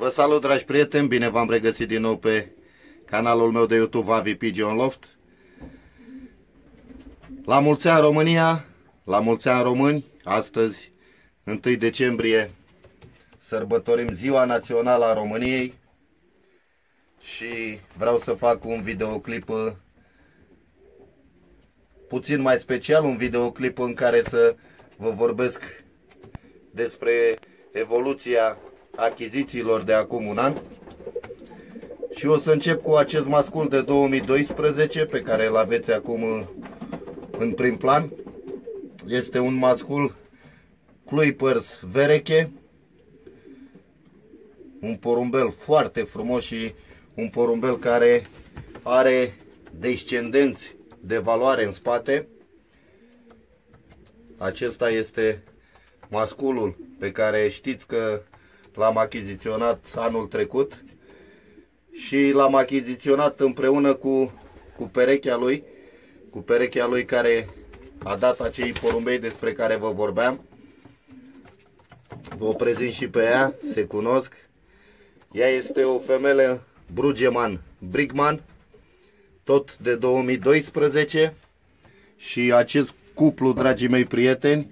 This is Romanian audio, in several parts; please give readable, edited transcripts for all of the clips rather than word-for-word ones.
Vă salut, dragi prieteni, bine v-am regăsit din nou pe canalul meu de YouTube Vavi Pigeon Loft. La mulți ani România, la mulți ani români, astăzi, 1 decembrie, sărbătorim Ziua Națională a României și vreau să fac un videoclip puțin mai special, un videoclip în care să vă vorbesc despre evoluția achizițiilor de acum un an și o să încep cu acest mascul de 2012 pe care îl aveți acum în prim plan. Este un mascul Kluipers Vereeke, un porumbel foarte frumos și un porumbel care are descendenți de valoare în spate. Acesta este masculul pe care știți că l-am achiziționat anul trecut și l-am achiziționat împreună cu perechea lui, care a dat acei porumbei despre care vă vorbeam. Vă prezint și pe ea, se cunosc. Ea este o femelă Brugeman-Brikman, tot de 2012 și acest cuplu, dragii mei prieteni,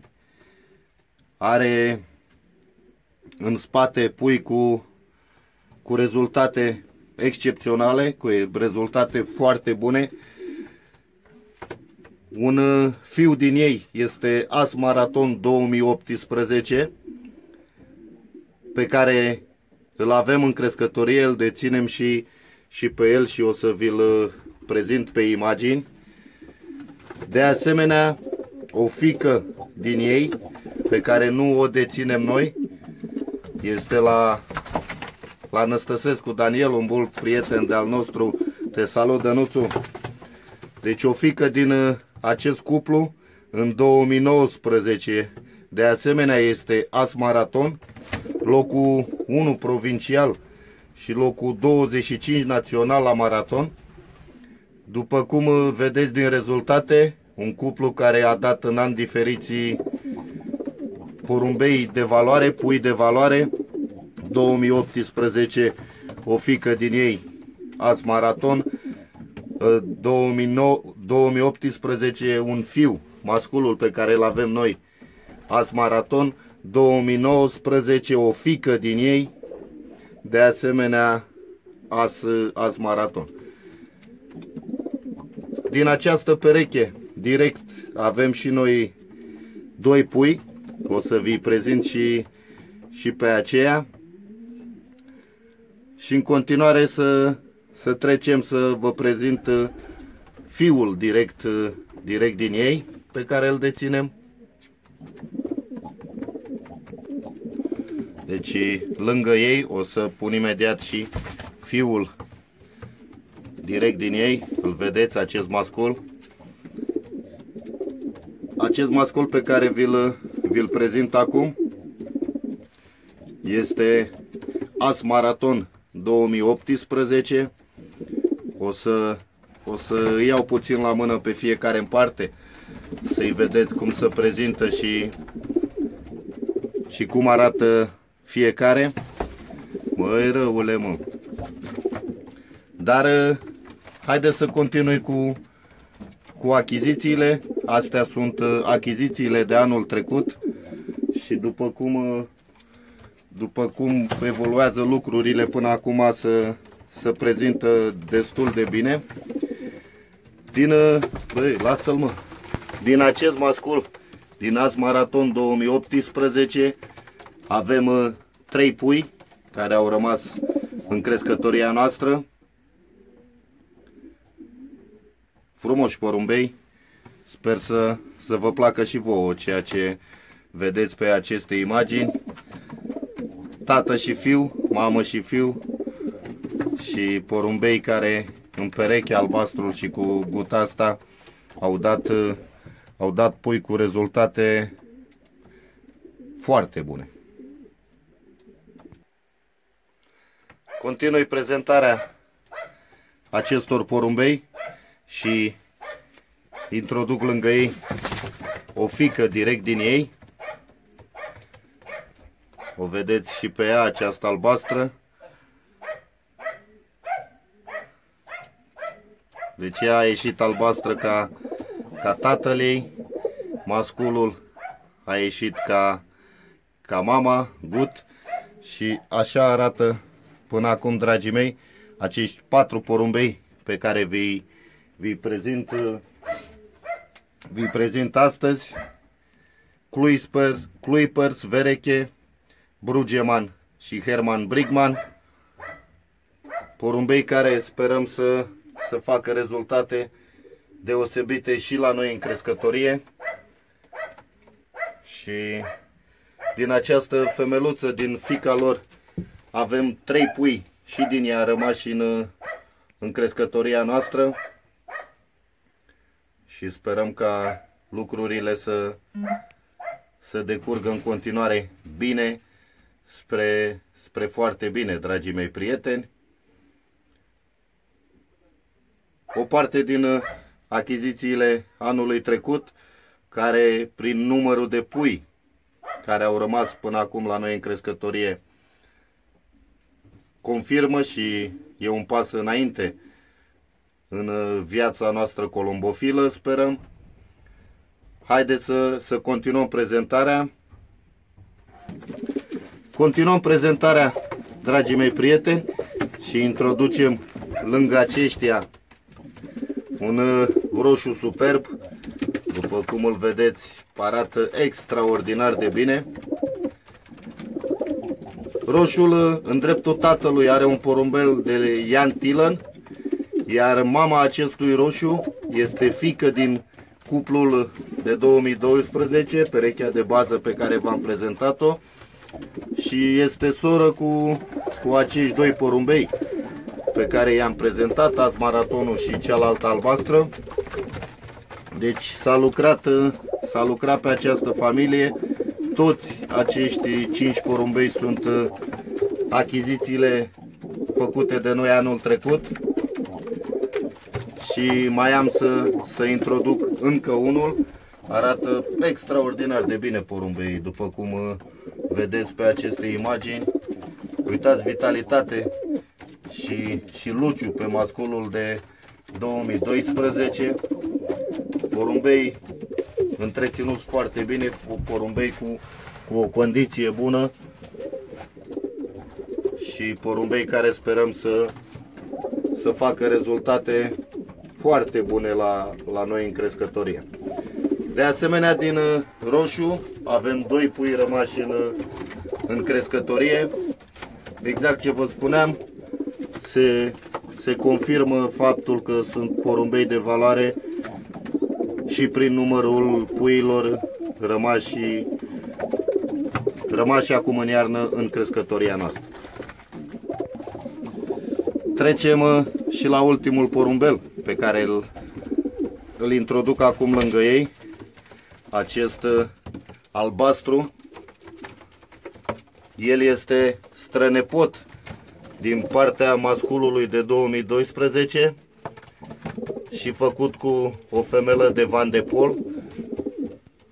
are în spate pui cu rezultate excepționale, cu rezultate foarte bune. Un fiu din ei este AS Maraton 2018, pe care îl avem în crescătorie, îl deținem și pe el și o să vi-l prezint pe imagini. De asemenea, o fiică din ei, pe care nu o deținem noi, este la Năstăsescu Daniel, un bun prieten de-al nostru. Te salut, Dănuțu! Deci o fiică din acest cuplu în 2019. De asemenea este AS Maraton, locul 1 provincial și locul 25 național la maraton. După cum vedeți din rezultate, un cuplu care a dat în ani diferiți porumbei de valoare, pui de valoare. 2018 o fiică din ei AS Maraton, 2018 un fiu, masculul pe care îl avem noi AS Maraton, 2019 o fiică din ei, de asemenea AS Maraton. Din această pereche direct avem și noi doi pui, o să vi prezint și pe aceea. Și în continuare să trecem să vă prezint fiul direct din ei pe care îl deținem. Deci lângă ei o să pun imediat și fiul direct din ei. Îl vedeți, acest mascul. Acest mascul pe care vi-l prezint acum este AS Maraton 2018. O să iau puțin la mână pe fiecare în parte, să-i vedeți cum se prezintă și cum arată fiecare. Măi răule, mă! Dar haideți să continui cu achizițiile. Astea sunt achizițiile de anul trecut și după cum evoluează lucrurile până acum, se prezintă destul de bine. Băi, lasă-l, mă. Din acest mascul, din AS Maraton 2018, avem 3 pui care au rămas în crescătoria noastră. Frumoși porumbei, sper să vă placă și vouă ceea ce vedeți pe aceste imagini. Tată și fiu, mamă și fiu, și porumbei care în pereche, albastrul și cu guta asta, au dat pui cu rezultate foarte bune. Continui prezentarea acestor porumbei și introduc lângă ei o fiică direct din ei. O vedeți și pe ea, aceasta albastră, Deci ea a ieșit albastră ca tatăl ei, masculul a ieșit ca mama, Gut, și așa arată până acum, dragii mei, acești 4 porumbei pe care vi prezint astăzi. Kluipers Vereeke, Brugeman și Brikman. Porumbei care sperăm să facă rezultate deosebite și la noi în crescătorie. Și din această femeluță, din fica lor, avem 3 pui și din ea rămași în crescătoria noastră. Și sperăm ca lucrurile să decurgă în continuare bine, spre foarte bine, dragii mei prieteni. O parte din achizițiile anului trecut, care prin numărul de pui care au rămas până acum la noi în crescătorie, confirmă și e un pas înainte în viața noastră colombofilă, sperăm. Haideți să continuăm prezentarea. Continuăm prezentarea, dragii mei prieteni, și introducem lângă aceștia un roșu superb. După cum îl vedeți, arată extraordinar de bine. Roșul în dreptul tatălui are un porumbel de Jan Thielen, iar mama acestui roșu este fiică din cuplul de 2012, perechea de bază pe care v-am prezentat-o, și este soră cu acești 2 porumbei pe care i-am prezentat, AS Maratonul și cealaltă albastră. Deci s-a lucrat pe această familie. Toți acești 5 porumbei sunt achizițiile făcute de noi anul trecut. Și mai am să introduc încă unul. Arată extraordinar de bine porumbeii, după cum vedeți pe aceste imagini. Uitați vitalitate și luciu pe masculul de 2012. Porumbei întreținuți foarte bine, porumbei cu o condiție bună și porumbei care sperăm să facă rezultate foarte bune la noi în crescătorie. De asemenea, din roșu avem 2 pui rămași în crescătorie. Exact ce vă spuneam, se confirmă faptul că sunt porumbei de valoare și prin numărul puilor rămași acum în iarnă în crescătoria noastră. Trecem și la ultimul porumbel pe care îl introduc acum lângă ei, acest albastru. El este strănepot din partea masculului de 2012 și făcut cu o femelă de Van de Pool,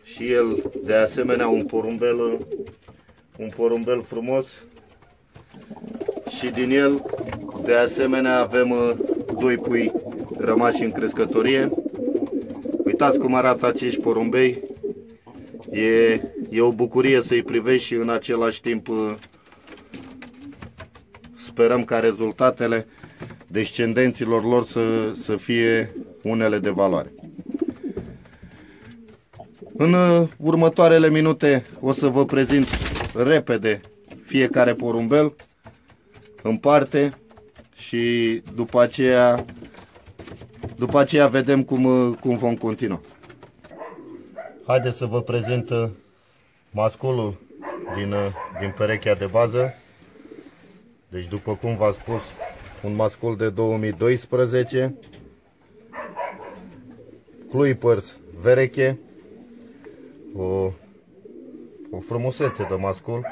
și el de asemenea un porumbel frumos, și din el de asemenea avem 2 pui rămași în crescătorie. Uitați cum arată acești porumbei, e o bucurie să-i privești și în același timp sperăm ca rezultatele descendenților lor să fie unele de valoare. În următoarele minute o să vă prezint repede fiecare porumbel în parte și după aceea vedem cum vom continua. Haideți să vă prezint masculul din perechea de bază. Deci, după cum v-am spus, un mascul de 2012, Kluipers Vereeke, o frumusețe de mascul,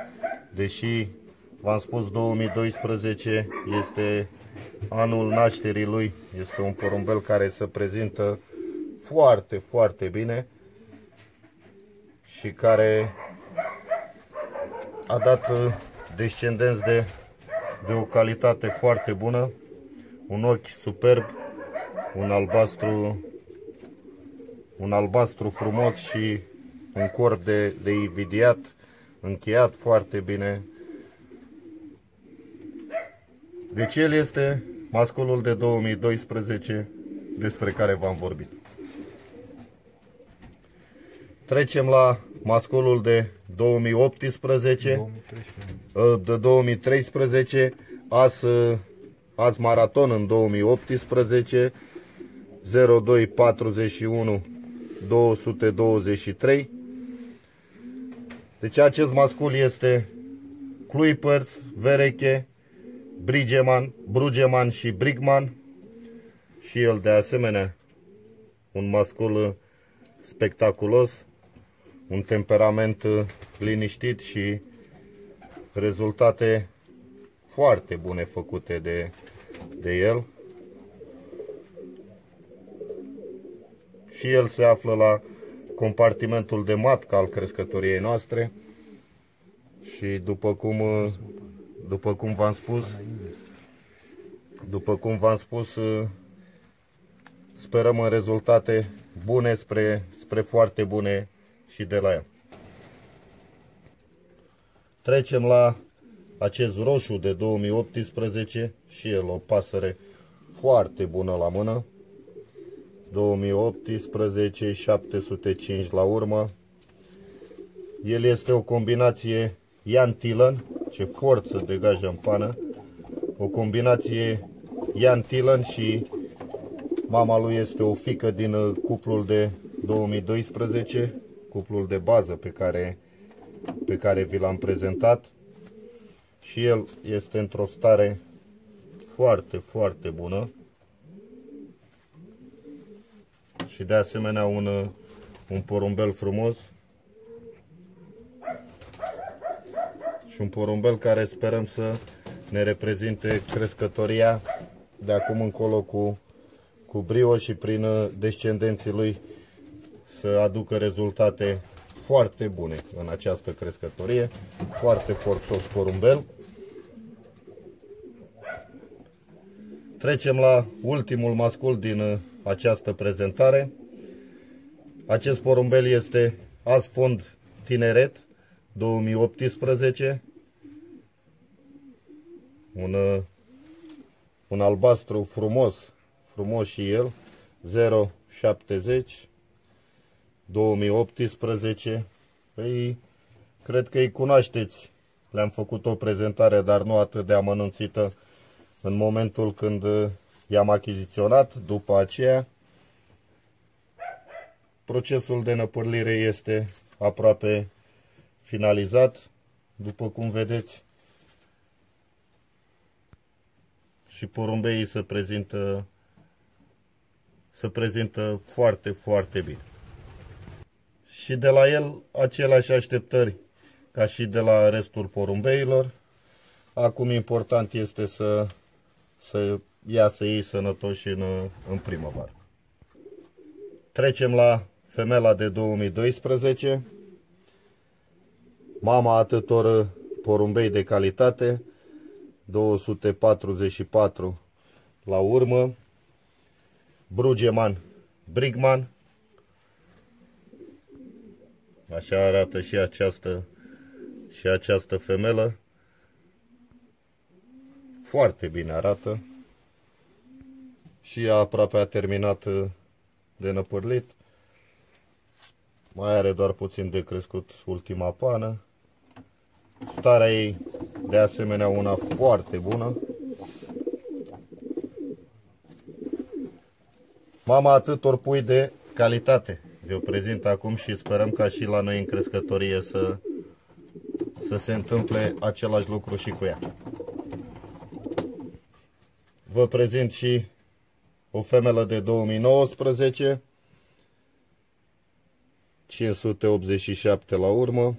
deși v-am spus 2012 este anul nașterii lui, este un porumbel care se prezintă foarte, foarte bine și care a dat descendenți de o calitate foarte bună, un ochi superb, un albastru frumos și un corp de invidiat, încheiat foarte bine. Deci el este masculul de 2012 despre care v-am vorbit. Trecem la masculul de 2013, AS Maraton în 2018, 0241 223. Deci acest mascul este Kluipers Vereeke, Brugeman și Brikman, și el de asemenea un mascul spectaculos, un temperament liniștit și rezultate foarte bune făcute de el. Și el se află la compartimentul de matcă al crescătoriei noastre și după cum v-am spus, sperăm în rezultate bune spre foarte bune și de la el. Trecem la acest roșu de 2018, și el o pasăre foarte bună la mână. 2018, 705 la urmă. El este o combinație Jan Thielen, ce forță degajă în pană. O combinație Jan Thielen și mama lui este o fiică din cuplul de 2012, cuplul de bază pe care vi l-am prezentat. Și el este într-o stare foarte, foarte bună. Și de asemenea un porumbel frumos. Și un porumbel care sperăm să ne reprezinte crescătoria de acum încolo cu brio și prin descendenții lui să aducă rezultate foarte bune în această crescătorie. Foarte forțos porumbel. Trecem la ultimul mascul din această prezentare. Acest porumbel este Asfond Tineret 2018, un albastru frumos și el, 070 2018. Păi, cred că îi cunoașteți, le-am făcut o prezentare, dar nu atât de amănunțită în momentul când i-am achiziționat. După aceea, procesul de năpârlire este aproape finalizat, după cum vedeți, și porumbeii se prezintă foarte, foarte bine. Și de la el aceleași așteptări ca și de la restul porumbeilor. Acum important este să iasă ei sănătoși în primăvară. Trecem la femela de 2012, mama atâtor porumbei de calitate, 244 la urmă, Brugeman-Brikman. Așa arată și această femelă. Foarte bine arată și aproape a terminat de năpârlit. Mai are doar puțin de crescut ultima pană. Starea ei de asemenea una foarte bună. Mama atâtor pui de calitate vi-o prezint acum și sperăm ca și la noi în crescătorie să se întâmple același lucru și cu ea. Vă prezint și o femelă de 2019, 587 la urmă.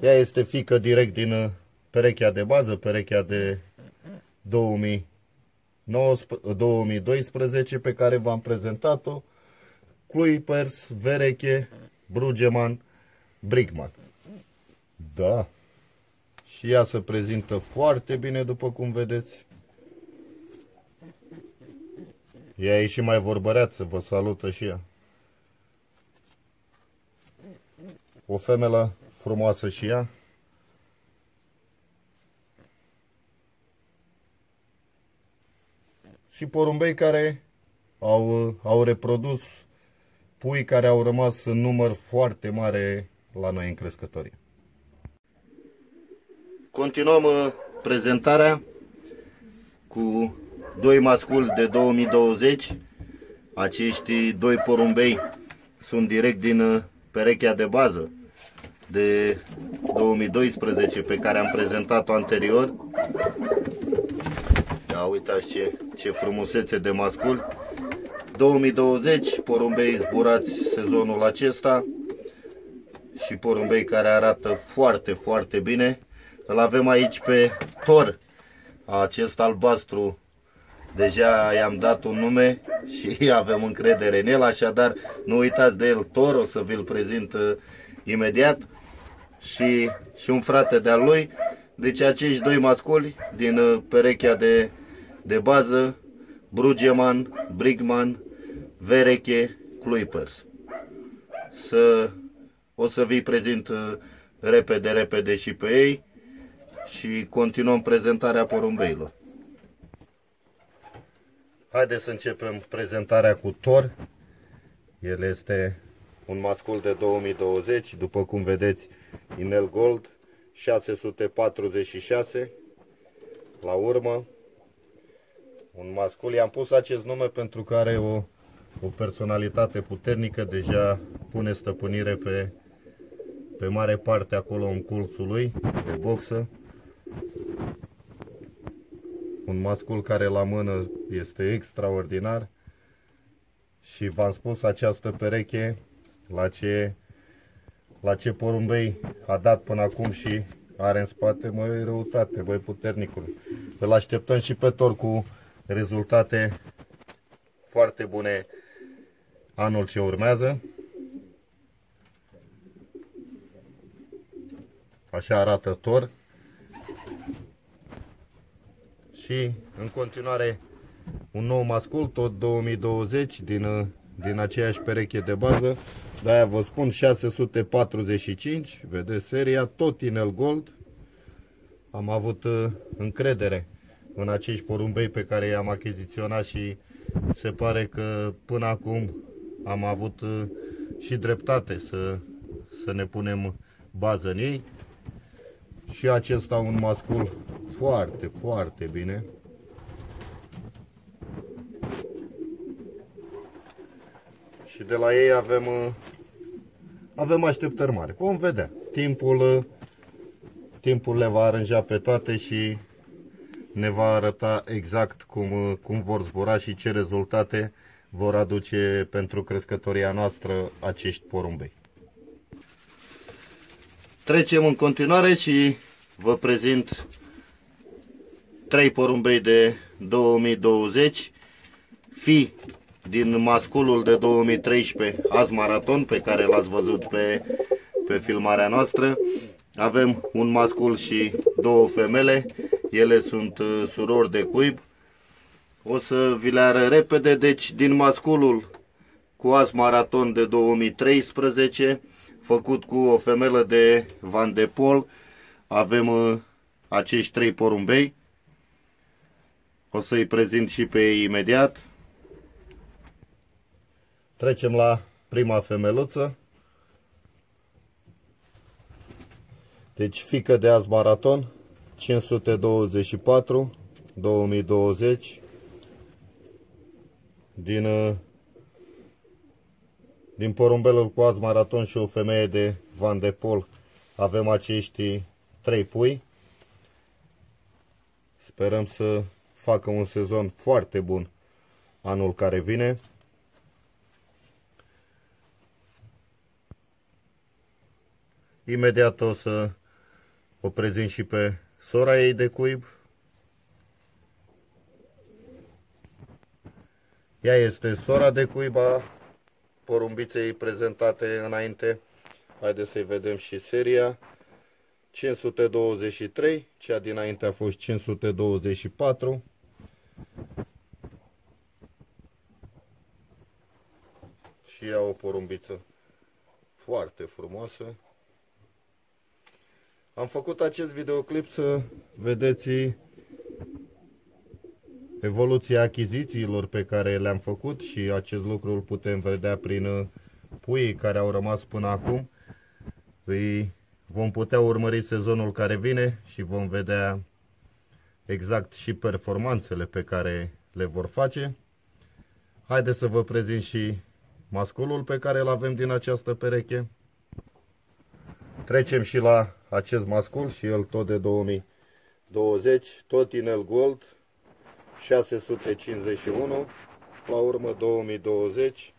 Ea este fiică direct din perechea de bază, perechea de 2012 pe care v-am prezentat-o, Kluipers, Vereeke, Brugeman, Brikman. Da, și ea se prezintă foarte bine, după cum vedeți. Ea e și mai vorbăreață, vă salută și ea. O femelă frumoasă și ea. Și porumbei care au reprodus pui care au rămas în număr foarte mare la noi în crescătorie. Continuăm prezentarea cu doi masculi de 2020. Acești doi porumbei sunt direct din perechea de bază de 2012 pe care am prezentat-o anterior. Ia uitați ce frumusețe de masculi. 2020, porumbei zburați sezonul acesta și porumbei care arată foarte, foarte bine. Îl avem aici pe Thor, acest albastru. Deja i-am dat un nume și avem încredere în el, așadar nu uitați de el, Thor, o să vi-l prezint imediat. Și un frate de-al lui. Deci acești doi masculi din perechea de bază, Brugeman, Brikman, Vereeke, Kluipers. O să vi-i prezint repede și pe ei și continuăm prezentarea porumbeilor. Haideți să începem prezentarea cu Thor. El este un mascul de 2020, după cum vedeți, inel gold, 646 la urmă. Un mascul, i-am pus acest nume pentru că are o personalitate puternică, deja pune stăpânire pe mare parte acolo în colțul lui de boxă. Un mascul care la mână este extraordinar și v-am spus, această pereche la ce porumbei a dat până acum și are în spate, măi, răutate, băi, puternicul. Îl așteptăm și pe Thor cu rezultate foarte bune anul ce urmează. Așa arată Thor. Și în continuare un nou mascul, tot 2020, din aceeași pereche de bază. De-aia vă spun, 645, vedeți seria, tot inel gold. Am avut încredere în acești porumbei pe care i-am achiziționat și se pare că până acum am avut și dreptate să ne punem bază în ei. Și acesta un mascul foarte, foarte bine. Și de la ei avem așteptări mari. Vom vedea. Timpul le va aranja pe toate și ne va arăta exact cum vor zbura și ce rezultate vor aduce pentru crescătoria noastră acești porumbei. Trecem în continuare și vă prezint 3 porumbei de 2020, fii din masculul de 2013 AS Maraton, pe care l-ați văzut pe filmarea noastră. Avem un mascul și 2 femele, ele sunt surori de cuib. O să vi le arăt repede. Deci din masculul cu AS Maraton de 2013, făcut cu o femelă de Van de Pool, avem acești 3 porumbei. O să-i prezint și pe ei imediat. Trecem la prima femeluță. Deci fiică de AS Maraton, 524, 2020, din porumbelul cu AS Maraton și o femeie de Van de Pool avem acești 3 pui. Sperăm să facă un sezon foarte bun anul care vine. Imediat o să o prezint și pe sora ei de cuib. Ea este sora de cuib a porumbiței prezentate înainte. Haideți să-i vedem și seria. 523, cea dinainte a fost 524. și ia o porumbiță foarte frumoasă. Am făcut acest videoclip să vedeți evoluția achizițiilor pe care le-am făcut și acest lucru îl putem vedea prin puii care au rămas până acum. Îi vom putea urmări sezonul care vine și vom vedea exact și performanțele pe care le vor face. Haideți să vă prezint și masculul pe care îl avem din această pereche. Trecem și la acest mascul și el tot de 2020, tot inel gold, 651, la urmă 2020.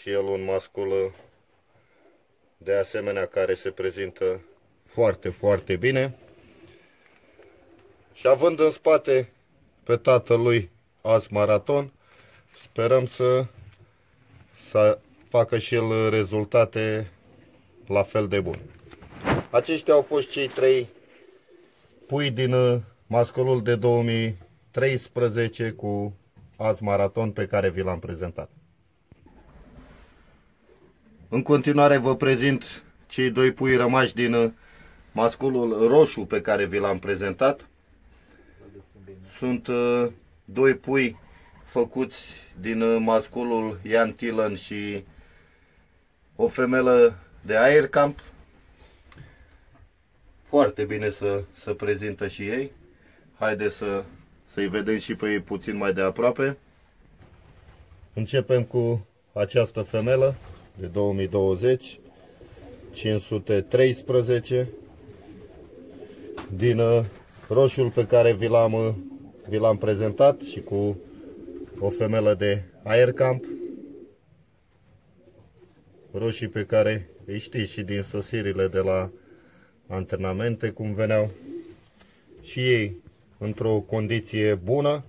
Și el un mascul de asemenea care se prezintă foarte, foarte bine. Și având în spate pe tatălui AS Maraton, sperăm să facă și el rezultate la fel de bune. Aceștia au fost cei trei pui din masculul de 2013 cu AS Maraton pe care vi l-am prezentat. În continuare vă prezint cei doi pui rămași din masculul roșu pe care vi l-am prezentat. Sunt doi pui făcuți din masculul Jan Thielen și o femelă de AirCamp. Foarte bine să prezintă și ei. Haideți să-i vedem și pe ei puțin mai de aproape. Începem cu această femelă de 2020, 513, din roșul pe care vi l-am prezentat și cu o femelă de AirCamp. Roșii pe care îi știți și din sosirile de la antrenamente, cum veneau și ei într-o condiție bună.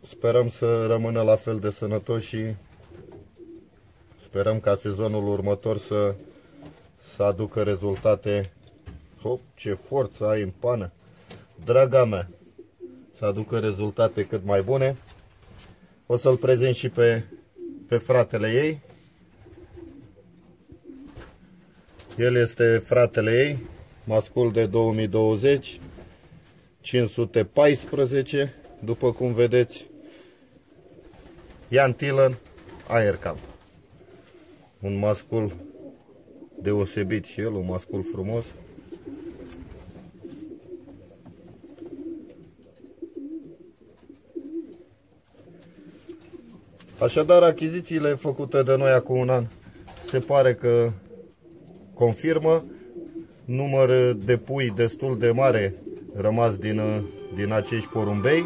Sperăm să rămână la fel de sănătoși și sperăm ca sezonul următor să aducă rezultate. Hop, ce forță ai în pană! Draga mea! Să aducă rezultate cât mai bune. O să-l prezint și pe fratele ei. El este fratele ei, mascul de 2020, 514, după cum vedeți, Jan Thielen, AirCamp. Un mascul deosebit și el, un mascul frumos. Așadar, achizițiile făcute de noi acum un an se pare că confirmă. Număr de pui destul de mare rămas din acești porumbei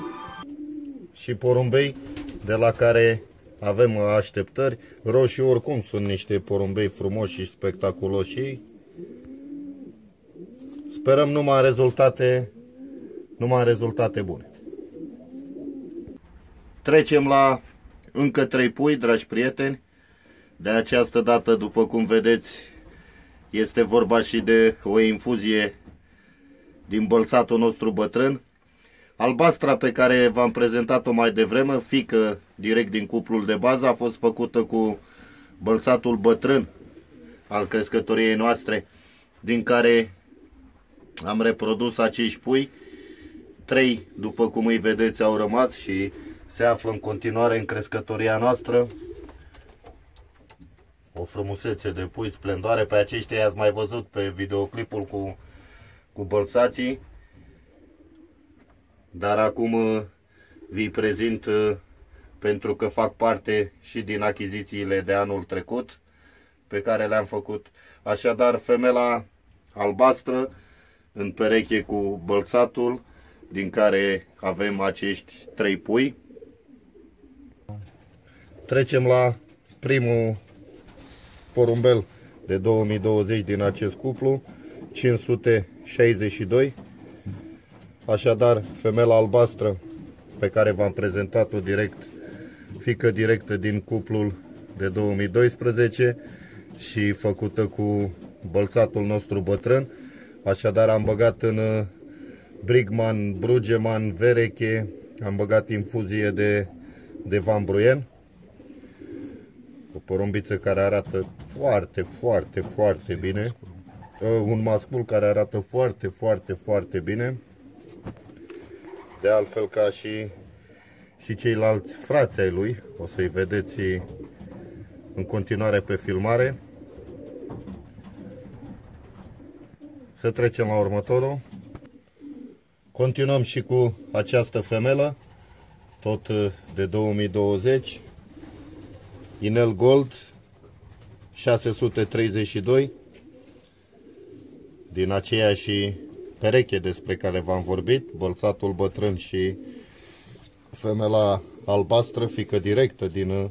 și porumbei de la care avem așteptări. Roșii oricum sunt niște porumbei frumoși și spectaculoși. Sperăm numai rezultate bune. Trecem la încă trei pui, dragi prieteni. De această dată, după cum vedeți, este vorba și de o infuzie din bălțatul nostru bătrân. Albastra pe care v-am prezentat-o mai devreme, fiică direct din cuplul de bază, a fost făcută cu bălțatul bătrân al crescătoriei noastre, din care am reprodus acești pui. Trei, după cum îi vedeți, au rămas și se află în continuare în crescătoria noastră. O frumusețe de pui, splendoare. Pe aceștia i-ați mai văzut pe videoclipul cu bălțații. Dar acum vi-i prezint pentru că fac parte și din achizițiile de anul trecut pe care le-am făcut. Așadar, femela albastră în pereche cu bălțatul, din care avem acești trei pui. Trecem la primul porumbel de 2020 din acest cuplu, 562. Așadar, femela albastră pe care v-am prezentat-o direct, fiică directă din cuplul de 2012 și făcută cu bălțatul nostru bătrân. Așadar, am băgat în Brugeman-Brikman, Vereeke, Am băgat infuzie de Vanbruien, o porumbiță care arată foarte, foarte, foarte bine, un mascul care arată foarte, foarte, foarte bine, de altfel ca și ceilalți frați ai lui, o să-i vedeți în continuare pe filmare. Să trecem la următorul. Continuăm și cu această femelă, tot de 2020, inel gold 632, din aceeași pereche despre care v-am vorbit, bălțatul bătrân și femela albastră, fiică directă din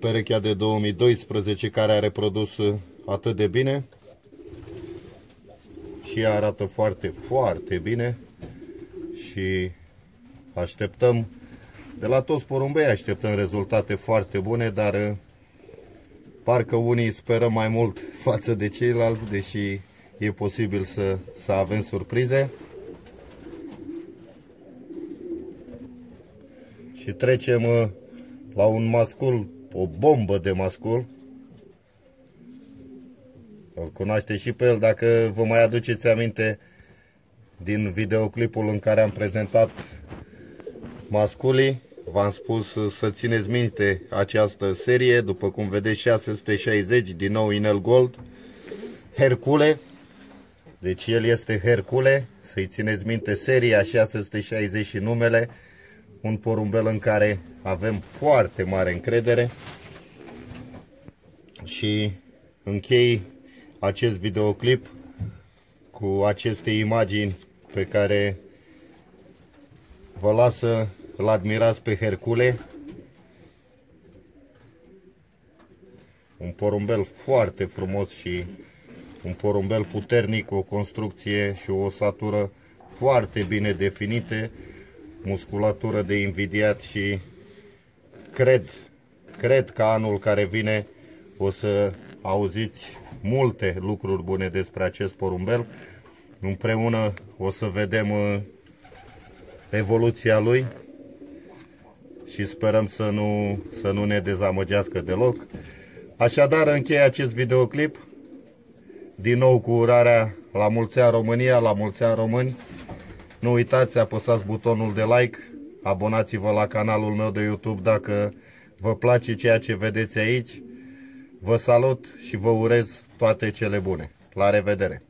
perechea de 2012, care a reprodus atât de bine. Și ea arată foarte, foarte bine și așteptăm, de la toți porumbei așteptăm rezultate foarte bune, dar parcă unii speră mai mult față de ceilalți, deși e posibil să avem surprize. Și trecem la un mascul, o bombă de mascul. Îl cunoaște și pe el, dacă vă mai aduceți aminte din videoclipul în care am prezentat masculii, v-am spus să țineți minte această serie, după cum vedeți 660, din nou inel gold, Hercule, deci el este Hercule, să-i țineți minte seria 660 și numele, un porumbel în care avem foarte mare încredere. Și închei acest videoclip cu aceste imagini pe care vă las să-l admirați pe Hercule, un porumbel foarte frumos și un porumbel puternic, o construcție și o osatură foarte bine definite, musculatură de invidiat și cred că anul care vine o să auziți multe lucruri bune despre acest porumbel. Împreună o să vedem evoluția lui și sperăm să nu ne dezamăgească deloc. Așadar, închei acest videoclip din nou cu urarea la mulți ani România, la mulți ani români. Nu uitați, apăsați butonul de like, abonați-vă la canalul meu de YouTube dacă vă place ceea ce vedeți aici. Vă salut și vă urez toate cele bune. La revedere!